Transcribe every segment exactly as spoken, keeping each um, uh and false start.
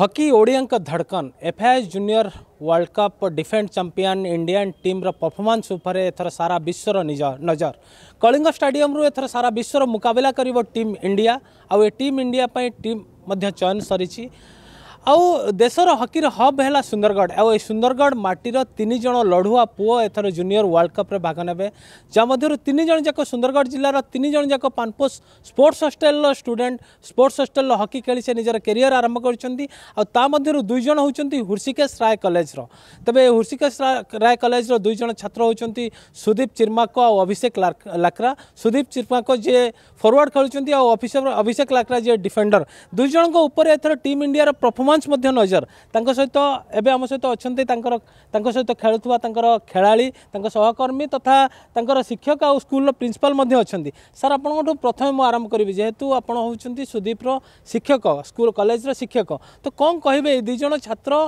हकी ओडिया धड़कन FIS junior world cup defend champion Indian team रा performance उपर एथर सारा विश्व नजर कलिंग स्टेडियम रु एथर सारा विश्व मुकाबला करिवो टीम इंडिया आउ ए टीम इंडिया पई टीम मध्य चयन सरीची आउ देशर हकीर हब है सुंदरगढ़ आउ सुंदरगढ़ माटीर तीन जण लड़ुआ पुओ एथर जूनियर वर्ल्ड कप रे भाग नेबे जा मध्यरु तीन जण जाक सुंदरगढ़ जिल्लार तीन जण जाक Panposh sports hostel student sports hostel hockey खेली से निजर करियर आरंभ करछन्ती आउ ता मध्यरु दुई जण होउछन्ती हृषिकेश राय कॉलेज रो तबे हृषिकेश राय कॉलेज रो दुई जण छात्र होउछन्ती सुदीप चिरमाक आउ अभिषेक लाकरा। सुदीप चिरमाक जे फॉरवर्ड खेलुछन्ती आउ अभिषेक लाकरा जे डिफेंडर दुई जण को ऊपर एथर टीम इंडिया रो परफॉर्म मध्य नजर सहित एवं आम सहित अच्छा सहित खेलुवा खेलाड़ी सहकर्मी तथा शिक्षक आ स्कूल प्रिंसिपल अच्छा सार आपंठ प्रथम मुझे आरंभ करी जेहेतु आपड़ होती सुदीप शिक्षक स्कूल कॉलेज शिक्षक तो कौन कहे दुज छात्र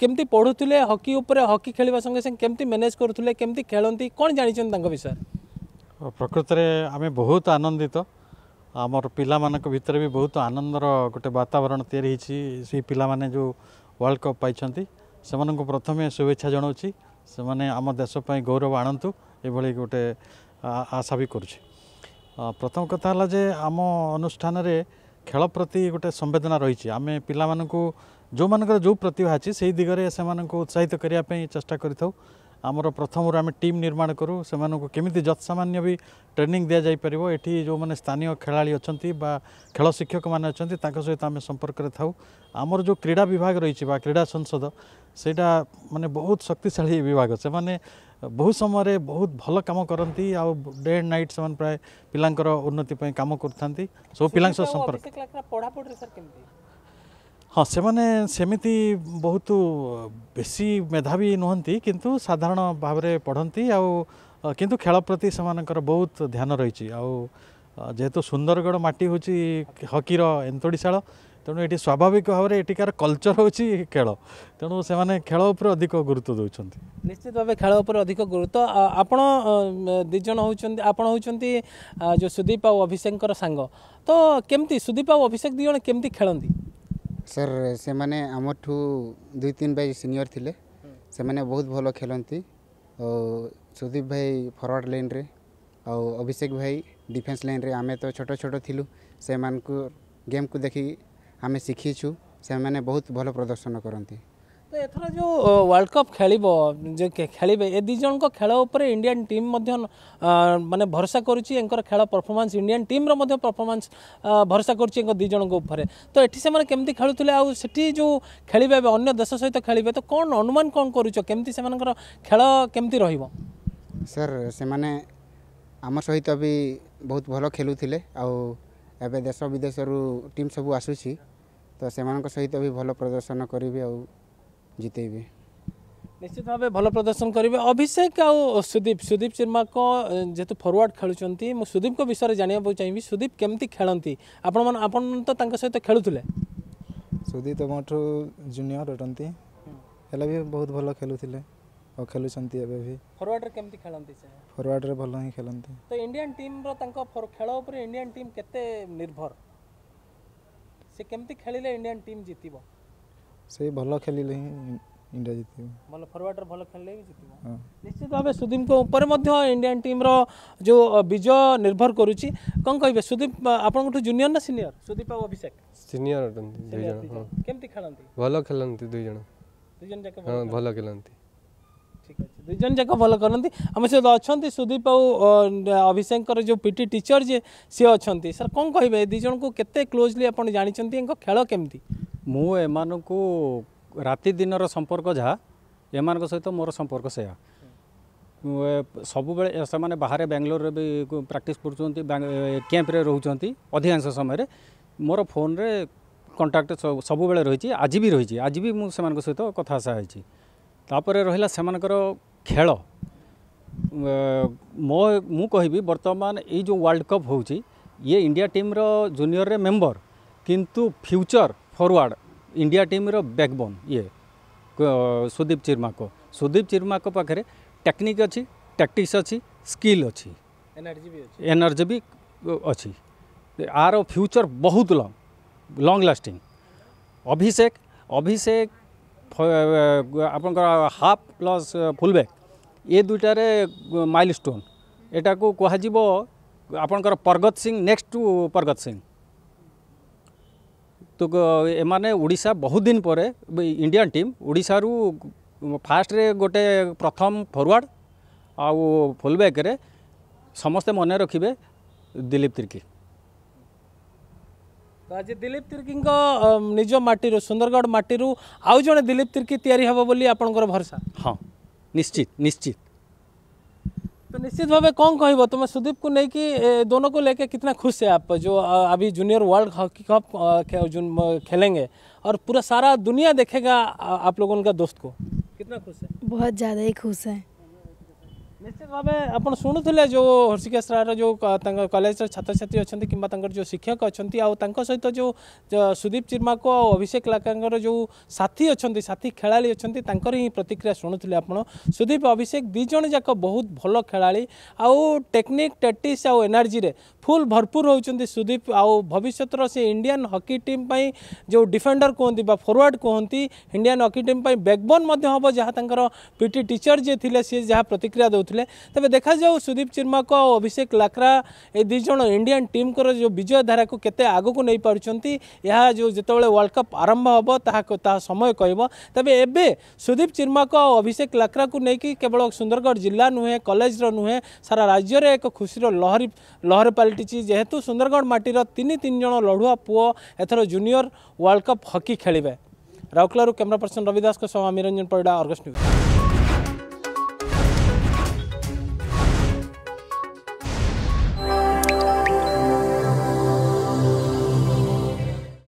केमती पढ़ुले हॉकी उपर हॉकी खेल संगे संगे केमती मैनेज करुले केमती खेलती कौन जानी विषय प्रकृत में आम बहुत आनंदित आमर पिला मानक भितर भी बहुत आनंदर गोटे वातावरण तैयारी से पिला माने जो वर्ल्ड कप पाई से प्रथम शुभेच्छा जनाऊँ से माने आम देशपाई गौरव आणतु ये गोटे आशा भी करुँच। प्रथम कथा है जे आम अनुष्ठान खेल प्रति गोटे संवेदना रही आम पिला मानकु जो मान जो प्रतिभा अच्छी से दिगरे से उत्साहित करने चेष्टा करिथौ। आमर प्रथम आम टीम निर्माण करूँ से केमी जत्सामान्य भी ट्रेनिंग दि जापर ये जो मैंने स्थानीय खेला अच्छा खेल शिक्षक मैंने अच्छा सहित आम संपर्क में थाऊ। आमर जो क्रीड़ा विभाग रही क्रीड़ा संसद सेटा माने बहुत शक्तिशाली विभाग से माने बहुत समय बहुत भल कम करती आ डे एंड नाइट से प्राय पिला उन्नति कम करते सब पिला संपर्क हाँ से माने सेमिति बहुत बेसी मेधावी नुहंती किंतु साधारण भाव में पढ़ती आउ किंतु खेल प्रति से बहुत ध्यान रही आउ जेहेतु सुंदरगढ़ माटी हूँ हकीर एंतोड़ीशाला तेणु ये स्वाभाविक भाव में एटिकार कल्चर हूँ खेल तेणु से माने खेल उपर अधिक गुरुत्व दौरान निश्चित भाव खेल उपर अधिक गुरुत्व आपण दिज आपण होती जो सुदीप आ अभिषेक सांग तो केमती सुदीप आ अभिषेक दिजन केमती खेलती सर से माने आमठू दुई तीन भाई सीनियर थिले से माने बहुत भल खेलती और सुदीप भाई फॉरवर्ड लाइन रे और अभिषेक भाई डिफेंस लाइन रे आमे तो छोटो छोटो थिलु से मान को गेम को देखी आमे शिखीचु से माने बहुत भल प्रदर्शन करती। तो एथर जो वर्ल्ड कप खेल जो खेलें ए दुज को खेल उपर इंडियन टीम माने भरोसा करुच्ची खेल परफॉर्मेंस इंडियन टीम रो परफॉर्मेंस भरोसा करुच्ची दुज उपर तो ये से केमती खेलुले आठी जो खेलें अगर देश सहित खेलें तो कौन अनुमान कौन करमती से खेल केमती रहिबो सर से माने आम सहित भी बहुत भल खेलुले आबे देश विदेश टीम सब आसूसी तो से सहित भी भल प्रदर्शन करेंगे आ जितेबे निश्चित भाव भल प्रदर्शन करेंगे। अभिषेक आउ सुदीप सुदीप चिरमाक जेतु फॉरवर्ड खेलुचंती मु सुदीप को विषय जानिबो चाहिबी सुदीप केमती खेलती आपन आपन तो तांका सहित खेलुथुले सुदीप तो मोठो जूनियर अटंती हेला भी बहुत भल खेलुथुले और खेलुचंती एबे भी फॉरवर्ड रे केमती खेलंती से फॉरवर्ड रे भल ही खेलंती तो इंडियन टीम रो तांका खेल ऊपर इंडियन टीम केते निर्भर से केमती खेलिले इंडियन टीम जितिबो से भल खेल इंडिया जीत भल फॉरवर्ड भल खेल जीत निश्चित भाव सुदीप को ऊपर इंडियन टीम रो जो विजय निर्भर करुच्ची कौन कहे सुदीप आपन को जूनियर ना सीनियर सुदीप और अभिषेक सीनियर अटंती दुई जन केमती खेलंती भल खेलंती दुई जन दुई जन जाक हां भल खेलंती ठीक अछि दुई जन जाक भल करंती हम से अछंती सुदीप और अभिषेक कर जो पीटी टीचर जे से अछंती सर कौन कहे दुई जन को केते क्लोजली आपन जानि छंती इनको खेल केमती मु एमानकु राति दिनर संपर्क जहाँ एम सहित मोर संपर्क से सब से बाहर बेंगलोर रे भी प्रैक्टिस करते कैंप्रे रोचती अधिकांश समय मोर फोन रे कांटेक्ट सब बेले रही आज भी रही आज भी मुझे सहित कथबार्ता होपर रहा से खेल मो मु कहि बर्तमान ये जो वर्ल्ड कप हो ये इंडिया टीम रो जूनियर रे मेंबर किंतु फ्यूचर फॉरवर्ड इंडिया टीम रो बैकबोन ये सुदीप चिरमाक सुदीप चिरमाक पाखे टेक्निक अच्छी टैक्टिक्स अच्छी स्किल अच्छी एनर्जी भी अच्छी एनर्जी भी अच्छी आरो फ्यूचर बहुत long long lasting Abhishek Abhishek आपण हाफ प्लस फुलबैक ये दुईटार माइलस्टोन एटा को कह परगत सिंह नेक्स्ट टू परगत सिंह तो एमाने ओडिशा बहुत दिन पर इंडियन टीम ओडिशा रु फास्ट रे गोटे प्रथम फॉरवर्ड आ फुलबैक रे समस्ते मन रखिबे दिलीप तिर्की तो आज दिलीप तिर्की निज मटी सुंदरगढ़ मटी आउ जड़े दिलीप तिर्की तैयारी हे बोली आपंकर भरोसा हाँ निश्चित निश्चित तो निश्चित भाव कौन कह तुम सुदीप को लेके दोनों को लेके कितना खुश है आप जो अभी जूनियर वर्ल्ड हॉकी कप खेलेंगे और पूरा सारा दुनिया देखेगा आप लोगों उनका दोस्त को कितना खुश है? बहुत ज़्यादा ही खुश है। निश्चित भाव आप शुणुले जो हृषिकेश राय जो कॉलेज छात्र छात्री अच्छा कि जो शिक्षक अच्छा सहित जो सुदीप चिर्माक और अभिषेक लाक्रा जो साथी अच्छा साथी खेला अच्छा ही प्रतिक्रिया शुणुले आपड़ सुदीप अभिषेक दीज जाक बहुत भल खेला आउ टेक्निक टैक्टिक्स आउ एनर्जी रे फुल भरपूर होती सुदीप आउ भविष्यर से इंडियन हॉकी टीम जो डिफेंडर कहते फॉरवर्ड कहती इंडियन हॉकी टीम बैकबोन हम जहाँ पीटी टीचर जी थे सी जहाँ प्रतिक्रिया दे तब देखा जाऊ सुदीप चिर्माक और अभिषेक लाक्रा ए दिज इंडियन टीम को जो विजय धारा को केते आगो को नहीं पारछंती यह जो जेतबेले वर्ल्ड कप आरंभ होबो ताहा ता समय कहबो तबे एबे सुदीप चिर्माक और अभिषेक लाक्रा को लेकिन केवल सुंदरगढ़ जिला नुहे कॉलेज नुहे सारा राज्य रे एक खुशी लहरी लहर पलटिची जेहेतु सुंदरगढ़ माटीर तीन तीन जन लड़ुआ पुओ एथरो जूनियर वर्ल्ड कप हॉकी खेलिबे। राउरकेला कैमरा पर्सन रविदास सह अमिरंजन परिडा अर्गस न्यूज।